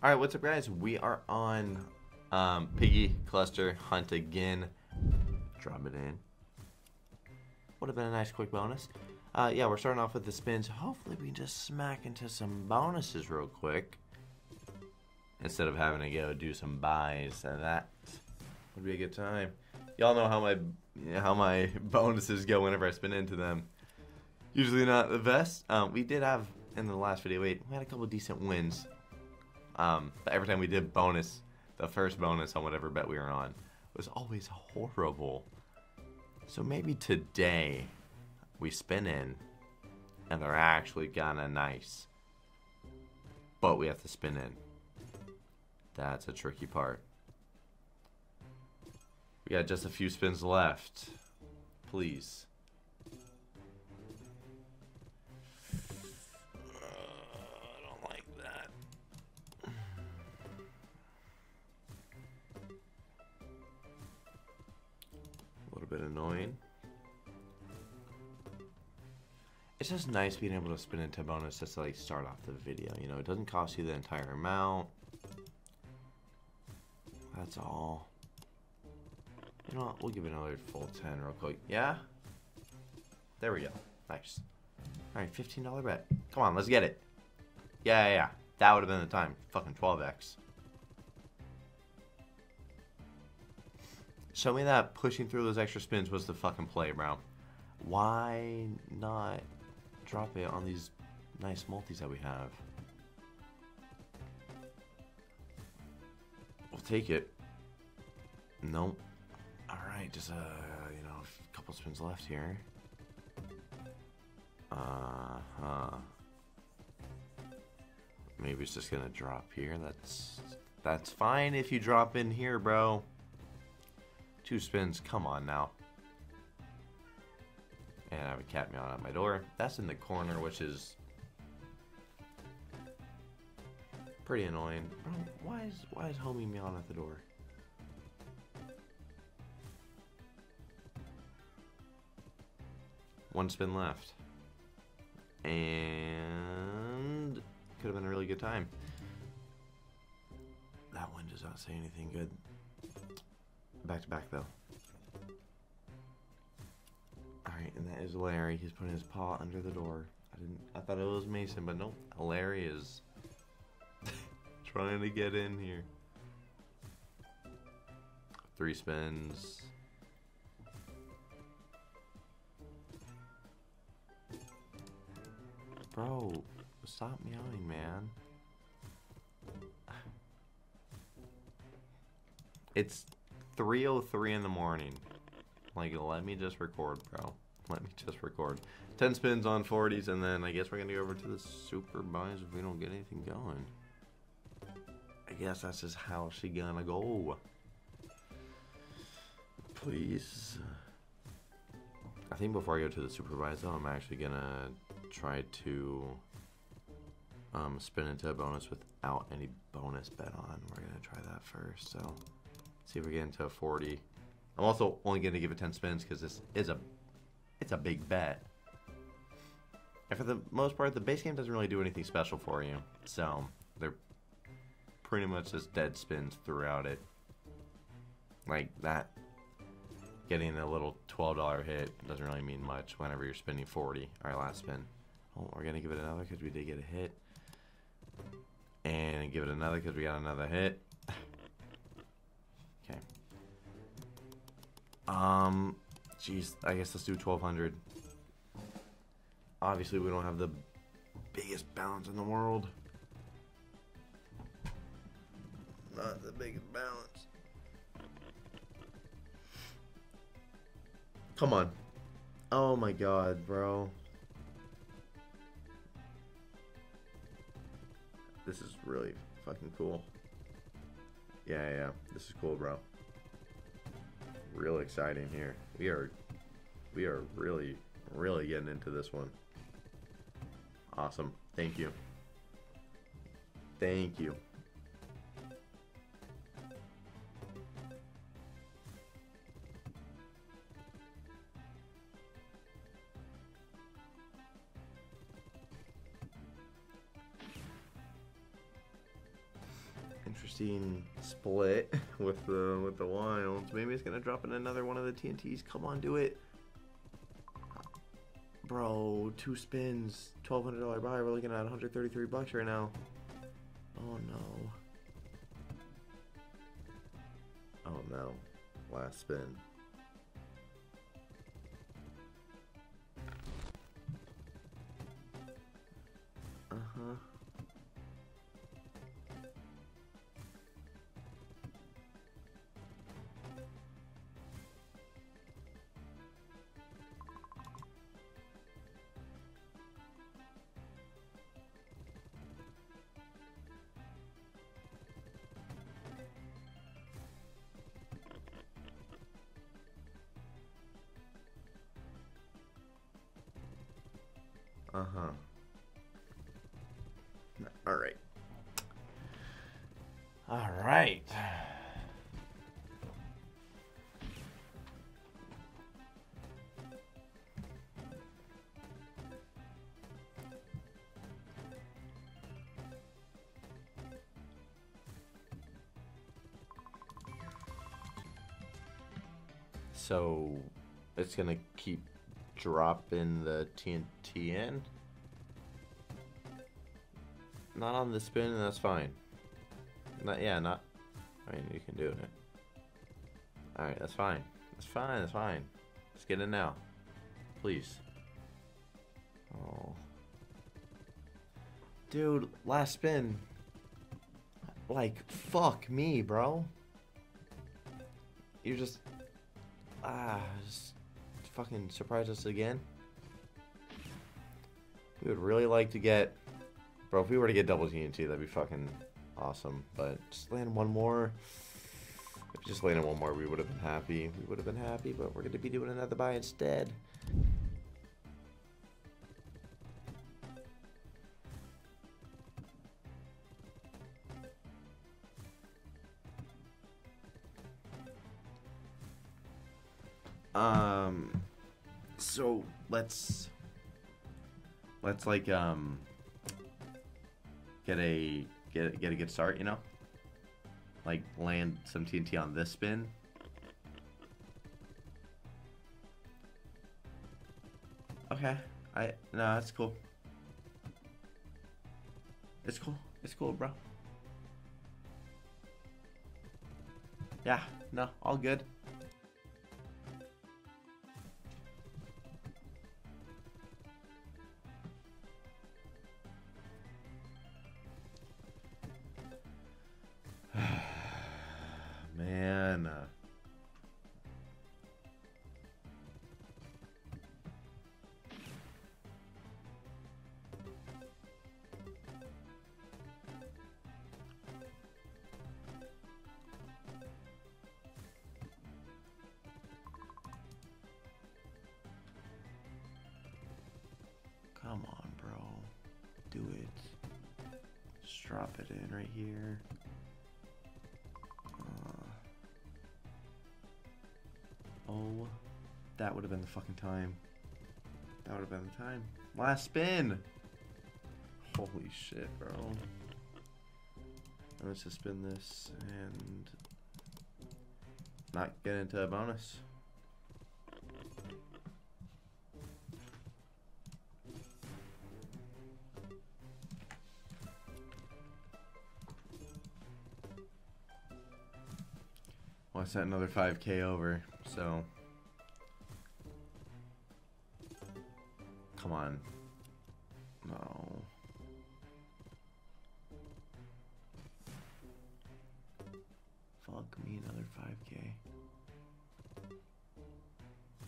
All right, what's up, guys? We are on Piggy Cluster Hunt again. Drop it in. Would have been a nice quick bonus. Yeah, we're starting off with the spins. Hopefully we can just smack into some bonuses real quick instead of having to go do some buys. And that would be a good time. Y'all know how my bonuses go whenever I spin into them. Usually not the best. We did have in the last video. We had a couple decent wins. But every time we did bonus, the first bonus on whatever bet we were on was always horrible. So maybe today we spin in and they're actually kind of nice, but we have to spin in. That's a tricky part. We got just a few spins left, please. Bit annoying. It's just nice being able to spin into bonus just to like start off the video. You know, it doesn't cost you the entire amount. That's all. You know what? We'll give it another full 10 real quick. Yeah? There we go. Nice. Alright, $15 bet. Come on, let's get it. Yeah. That would have been the time. Fucking 12x. Show me that pushing through those extra spins was the fucking play, bro. Why not drop it on these nice multis that we have? We'll take it. Nope. Alright, just you know, a couple spins left here. Maybe it's just gonna drop here. That's fine if you drop in here, bro. Two spins, come on now. And I have a cat meowing at my door. That's in the corner, which is pretty annoying. Why is homie meowing at the door? One spin left. And could have been a really good time. That one does not say anything good. Back to back though. Alright, and that is Larry. He's putting his paw under the door. I thought it was Mason, but nope. Larry is trying to get in here. Three spins. Bro, stop meowing, man. It's 3:03 in the morning. Like, let me just record, bro. Let me just record. 10 spins on 40s, and then I guess we're gonna go over to the super buys if we don't get anything going. I guess that's just how she gonna go. Please. I think before I go to the super buys, though, I'm actually gonna try to spin into a bonus without any bonus bet on. We're gonna try that first, so. See if we get into a 40. I'm also only going to give it 10 spins because this is it's a big bet. And for the most part, the base game doesn't really do anything special for you. So they're pretty much just dead spins throughout it. Like that, getting a little $12 hit doesn't really mean much whenever you're spinning 40. All right, last spin. Oh, we're going to give it another because we did get a hit. And give it another because we got another hit. Okay. Geez, I guess let's do 1,200. Obviously, we don't have the biggest balance in the world. Not the biggest balance. Come on. Oh my God, bro. This is really fucking cool. Yeah, this is cool, bro. Real exciting here. We are really, really getting into this one. Awesome. Thank you. Thank you. interesting split with the Wilds. Maybe it's gonna drop in another one of the TNTs. Come on, do it. Bro, two spins, $1,200 buy. We're looking at $133 right now. Oh no. Oh no. Last spin. Uh-huh. Uh-huh. Alright. Alright. So, it's gonna keep dropping the TNT in. Not on the spin, and that's fine. Not. I mean, you can do it. All right, that's fine. That's fine. Let's get in now, please. Oh, dude, last spin. Like, fuck me, bro. You're just just fucking surprise us again. We would really like to get. Bro, if we were to get double TNT, that'd be fucking awesome. But just land one more. If we just landed one more, we would have been happy. But we're going to be doing another buy instead. So let's like get a good start, you know? Like, land some TNT on this spin. Okay. No, that's cool. It's cool, bro. Yeah, no, all good. Come on, bro. Do it. Just drop it in right here. Oh, that would have been the fucking time. Last spin. Holy shit, bro. Let's just spin this and not get into a bonus. I sent another 5K over, so come on. No. Fuck me, another 5K.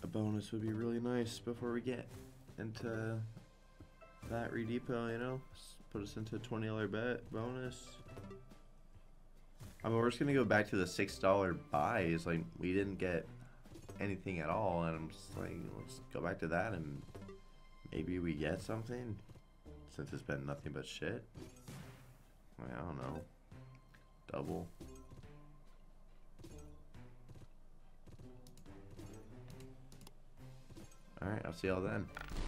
A bonus would be really nice before we get into that redepo, you know? Put us into a $20 bet bonus. I mean, we're just gonna go back to the $6 buys. Like, we didn't get anything at all, and I'm just like, let's go back to that and maybe we get something. Since it's been nothing but shit. I don't know. Double. All right, I'll see y'all then.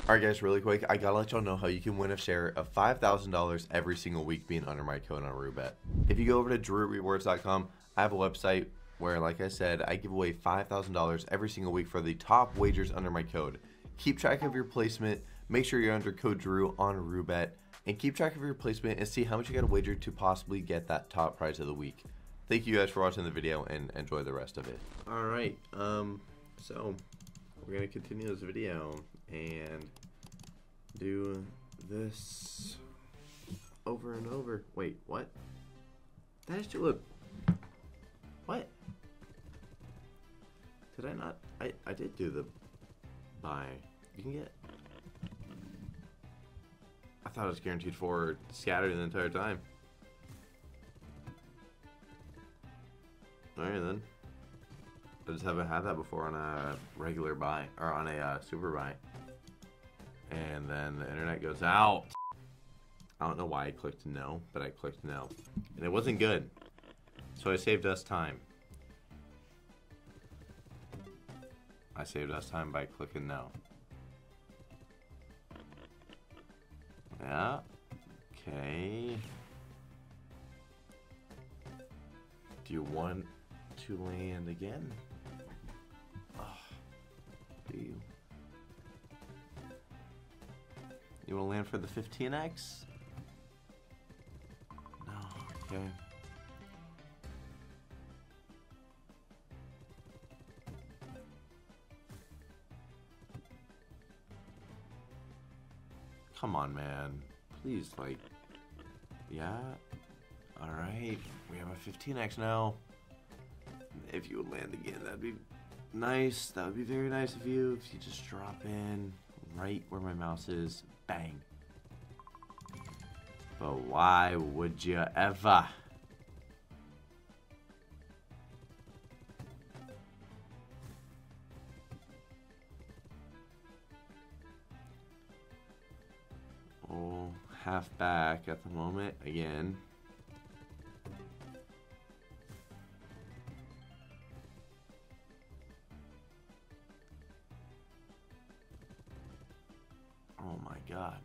All right, guys, really quick, I gotta let y'all know how you can win a share of $5,000 every single week being under my code on RueBet. If you go over to drewrewards.com, I have a website where, like I said, I give away $5,000 every single week for the top wagers under my code. Keep track of your placement, make sure you're under code Drew on RueBet, and keep track of your placement and see how much you gotta wager to possibly get that top prize of the week. Thank you guys for watching the video and enjoy the rest of it. All right, so we're gonna continue this video and do this over and over. Wait, what? That is too low. What? Did I not? I did do the buy. You can get. I thought it was guaranteed for scattering the entire time. All right then. I just haven't had that before on a regular buy or on a super buy. And then the internet goes out. I don't know why I clicked no, but I clicked no. And it wasn't good. So I saved us time. I saved us time by clicking no. Yeah. Okay. Do you want to land again? Oh, do you? You want to land for the 15x? No, okay. Come on, man. Please, like, yeah. All right, we have a 15x now. If you would land again, that'd be nice. That would be very nice of you. If you just drop in right where my mouse is, bang. But why would you ever? Oh, half back at the moment again. Oh my god.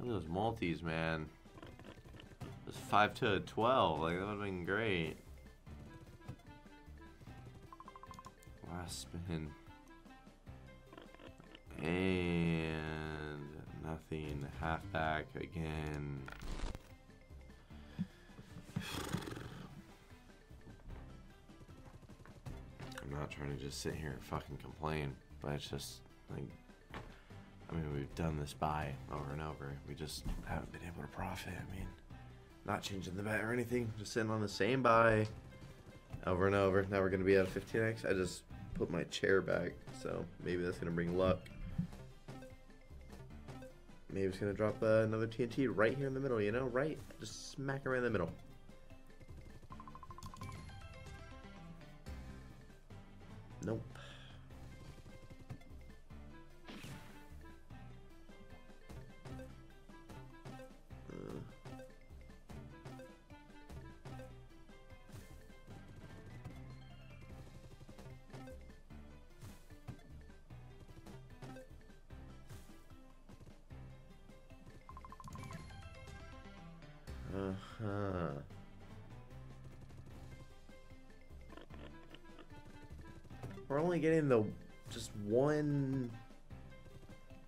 Look at those multis, man. It was 5 to 12, like that would've been great. Last spin. And nothing. Halfback again. I'm not trying to just sit here and fucking complain, but it's just like, I mean, we've done this buy over and over. We just haven't been able to profit. I mean, not changing the bet or anything. Just sitting on the same buy over and over. Now we're going to be at a 15x. I just put my chair back, so maybe that's going to bring luck. Maybe it's going to drop another TNT right here in the middle, you know? Right? Just smack around the middle. Nope. Uh-huh. We're only getting the just one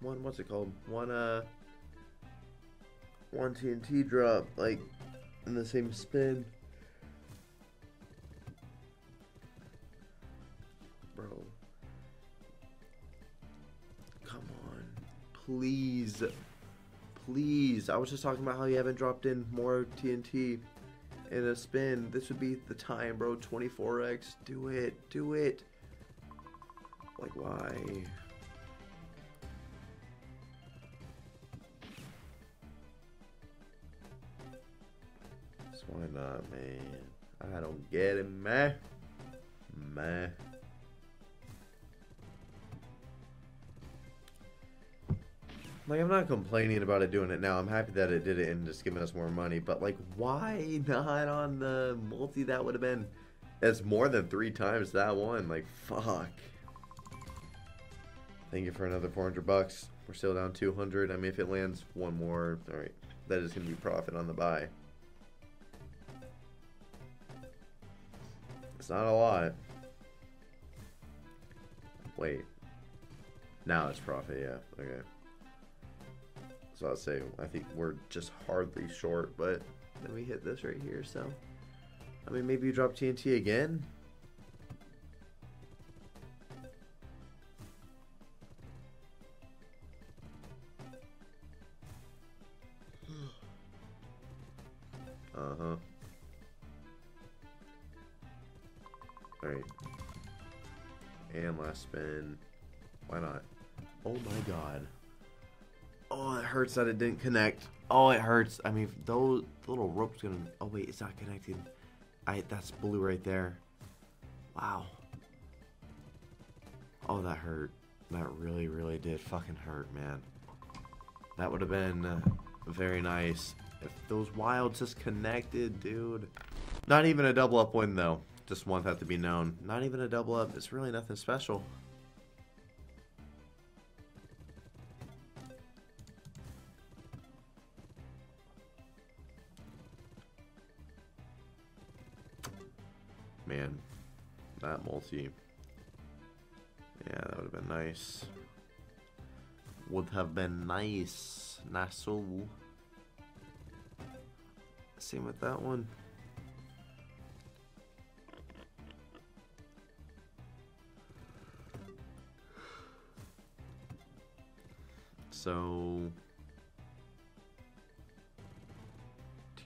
what's it called? One TNT drop, like in the same spin. Bro. Come on. Please. Please, I was just talking about how you haven't dropped in more TNT in a spin. This would be the time, bro. 24x. Do it. Do it. Like, why? So why not, man? I don't get it, man. Man. Like, I'm not complaining about it doing it now. I'm happy that it did it and just giving us more money. But, like, why not on the multi? That would have been... That's more than 3 times that one. Like, fuck. Thank you for another 400 bucks. We're still down 200. I mean, if it lands one more, all right, that is going to be profit on the buy. It's not a lot. Wait. Now it's profit, yeah. Okay. So I'll say, I think we're just hardly short, but then we hit this right here, so. I mean, maybe you drop TNT again? Uh-huh. Alright. And last spin. Why not? Oh my god. Oh, it hurts that it didn't connect. Oh, it hurts. I mean, those little rope's gonna... Oh wait, it's not connected. That's blue right there. Wow. Oh, that hurt. That really, really did fucking hurt, man. That would have been very nice. If those wilds just connected, dude. Not even a double up win, though. Just want that to be known. Not even a double up. It's really nothing special. Man, that multi. Yeah, that would have been nice. Would have been nice. Nassau. Same with that one. So,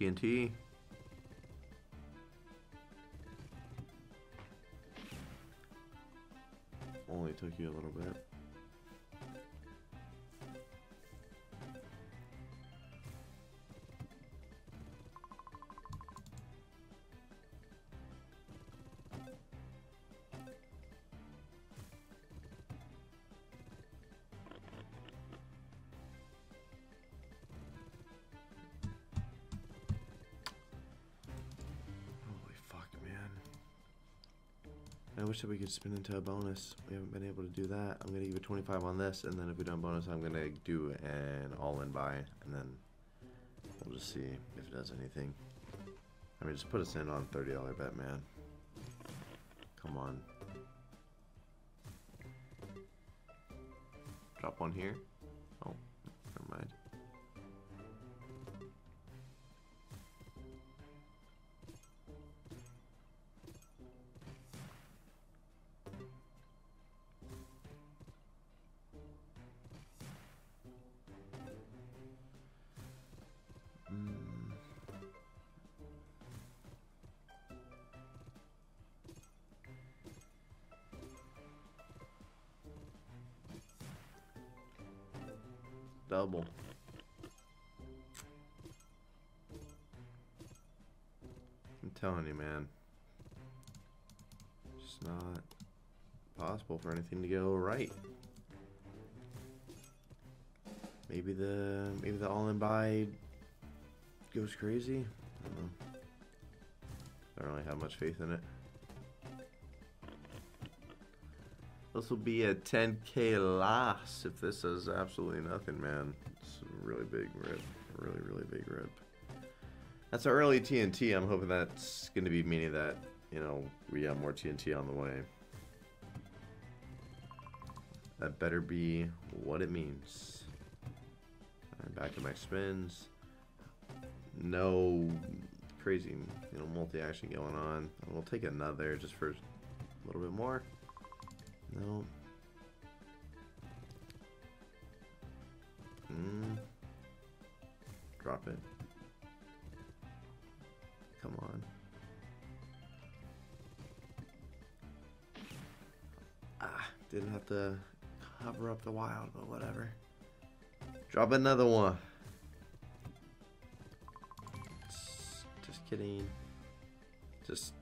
TNT. Only took you a little bit. I wish that we could spin into a bonus. We haven't been able to do that. I'm gonna give it 25 on this, and then if we don't bonus, I'm gonna do an all-in buy, and then we'll just see if it does anything. I mean, just put us in on $30 bet, man. Come on. Drop one here. Oh, never mind. Double. I'm telling you, man. It's not possible for anything to go right. Maybe the all-in buy goes crazy. I don't know. I don't really have much faith in it. This will be a 10K loss if this is absolutely nothing, man. It's a really big rip. Really, really big rip. That's an early TNT. I'm hoping that's going to be meaning that, you know, we got more TNT on the way. That better be what it means. Alright, back to my spins. No crazy, you know, multi-action going on. And we'll take another just for a little bit more. No. Drop it. Come on. Ah, didn't have to cover up the wild, but whatever. Drop another one. Just kidding. Just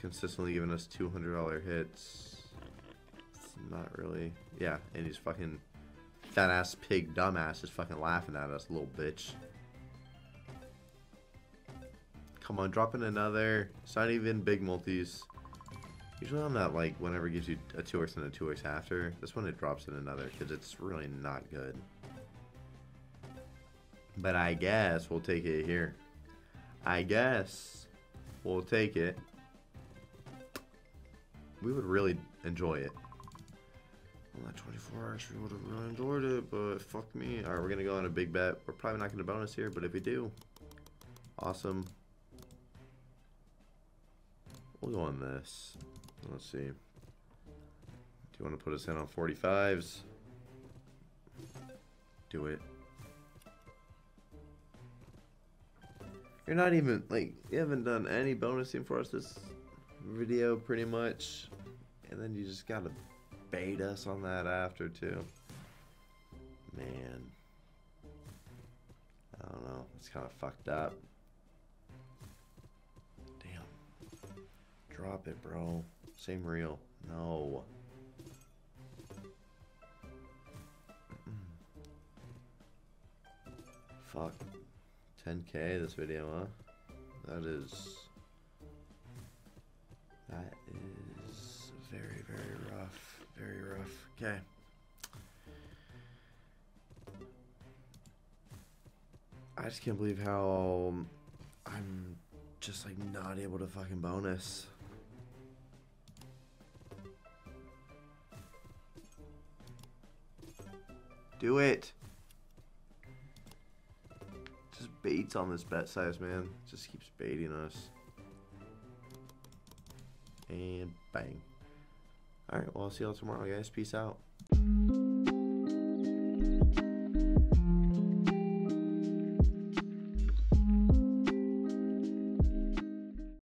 consistently giving us $200 hits. Not really. Yeah, and he's fucking fat ass pig dumbass is fucking laughing at us, little bitch. Come on, dropping another. It's not even big multis. Usually on that, like, whenever it gives you a 2x and a 2x after, this one it drops in another, because it's really not good. But I guess we'll take it here. I guess we'll take it. We would really enjoy it. Well, that 24 actually would have really enjoyed it, but fuck me. Alright, we're going to go on a big bet. We're probably not going to bonus here, but if we do, awesome. We'll go on this. Let's see. Do you want to put us in on 45s? Do it. You're not even, like, you haven't done any bonusing for us this video, pretty much. And then you just gotta bait us on that after, too. Man. I don't know. It's kind of fucked up. Damn. Drop it, bro. Same reel. No. Fuck. 10K this video, huh? That is very, very rough. Very rough. Okay. I just can't believe how I'm just like not able to fucking bonus. Do it. Just baits on this bet size, man. Just keeps baiting us. And bang. Alright, well, I'll see y'all tomorrow, guys. Peace out.